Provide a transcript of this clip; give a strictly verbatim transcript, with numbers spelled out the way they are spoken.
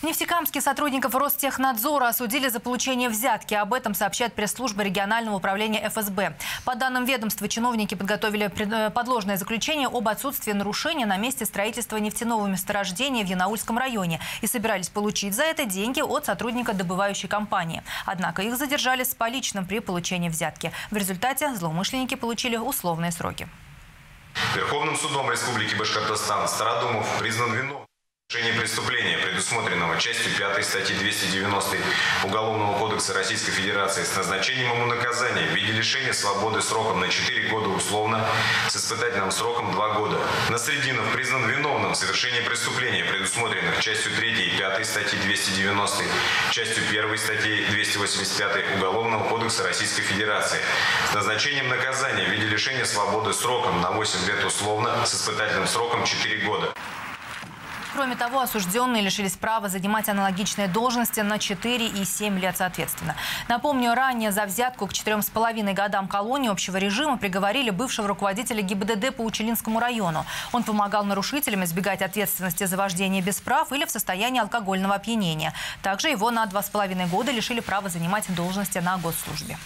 В Нефтекамске сотрудников Ростехнадзора осудили за получение взятки. Об этом сообщает пресс-служба регионального управления эф эс бэ. По данным ведомства, чиновники подготовили подложное заключение об отсутствии нарушения на месте строительства нефтяного месторождения в Янаульском районе и собирались получить за это деньги от сотрудника добывающей компании. Однако их задержали с поличным при получении взятки. В результате злоумышленники получили условные сроки. Верховным судом Республики Башкортостан Стародумов признан виновным в совершении преступления, предусмотренного частью пятой статьи двести девяностой Уголовного кодекса Российской Федерации с назначением ему наказания в виде лишения свободы сроком на четыре года условно с испытательным сроком два года. Насрединов признан виновным в совершении преступления, предусмотренных частью третьей и пятой статьи двести девяностой, частью первой статьи двести восемьдесят пятой Уголовного кодекса Российской Федерации с назначением наказания в виде лишения свободы сроком на восемь лет условно с испытательным сроком четыре года. Кроме того, осужденные лишились права занимать аналогичные должности на четыре и семь лет соответственно. Напомню, ранее за взятку к четырём с половиной годам колонии общего режима приговорили бывшего руководителя гэ и бэ дэ дэ по Училинскому району. Он помогал нарушителям избегать ответственности за вождение без прав или в состоянии алкогольного опьянения. Также его на два с половиной года лишили права занимать должности на госслужбе.